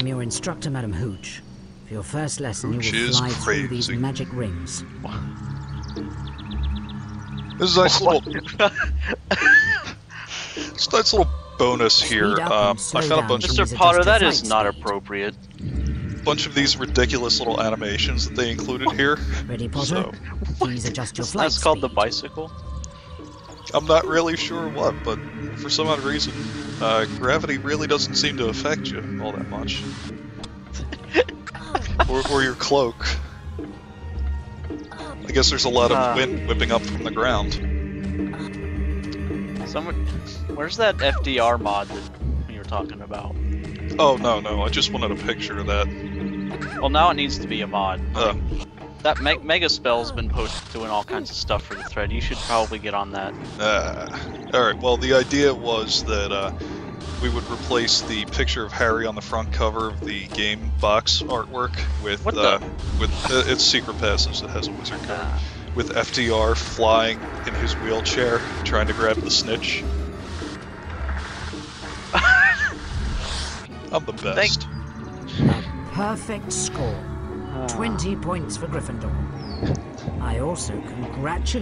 am your instructor, Madam Hooch. For your first lesson, Hooch you will fly through these magic rings. This is a nice little, it's a nice little bonus here. I found a bunch of Mr. Potter, that is not appropriate. Bunch of these ridiculous little animations that they included here. Ready, Potter? Please adjust your flight. That's called the bicycle. I'm not really sure what, but for some odd reason, gravity really doesn't seem to affect you all that much. or your cloak. I guess there's a lot of wind whipping up from the ground. Someone, where's that FDR mod that you were talking about? Oh, no, I just wanted a picture of that. Well, now it needs to be a mod. That Mega Spell's been posted doing all kinds of stuff for the thread. You should probably get on that. Alright, well, the idea was that we would replace the picture of Harry on the front cover of the game box artwork with its Secret Passage that has a wizard cover, with FDR flying in his wheelchair trying to grab the snitch. I'm the best. Perfect score. 20 points for Gryffindor. I also congratulate